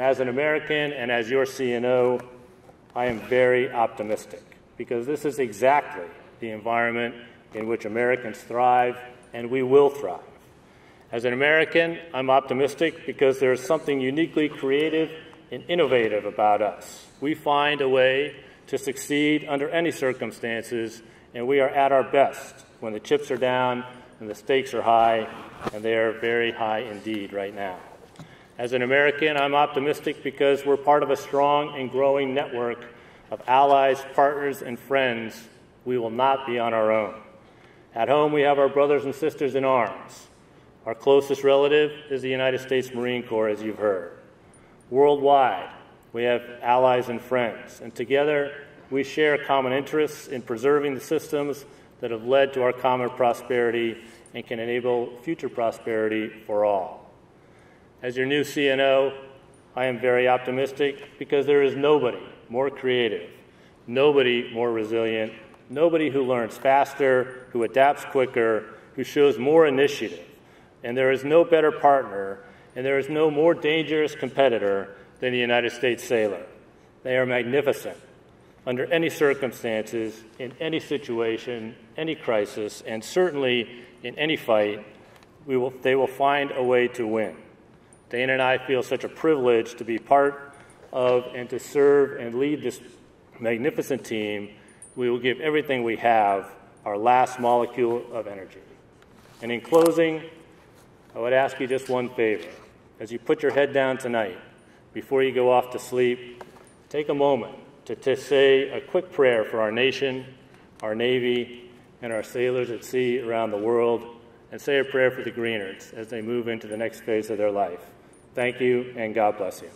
As an American and as your CNO, I am very optimistic because this is exactly the environment in which Americans thrive, and we will thrive. As an American, I'm optimistic because there is something uniquely creative and innovative about us. We find a way to succeed under any circumstances, and we are at our best when the chips are down and the stakes are high, and they are very high indeed right now. As an American, I'm optimistic because we're part of a strong and growing network of allies, partners, and friends. We will not be on our own. At home, we have our brothers and sisters in arms. Our closest relative is the United States Marine Corps, as you've heard. Worldwide, we have allies and friends, and together we share common interests in preserving the systems that have led to our common prosperity and can enable future prosperity for all. As your new CNO, I am very optimistic because there is nobody more creative, nobody more resilient, nobody who learns faster, who adapts quicker, who shows more initiative. And there is no better partner, and there is no more dangerous competitor than the United States sailor. They are magnificent under any circumstances, in any situation, any crisis, and certainly in any fight, they will find a way to win. Dana and I feel such a privilege to be part of and to serve and lead this magnificent team. We will give everything we have, our last molecule of energy. And in closing, I would ask you just one favor. As you put your head down tonight, before you go off to sleep, take a moment to say a quick prayer for our nation, our Navy, and our sailors at sea around the world, and say a prayer for the Greenerts as they move into the next phase of their life. Thank you, and God bless you.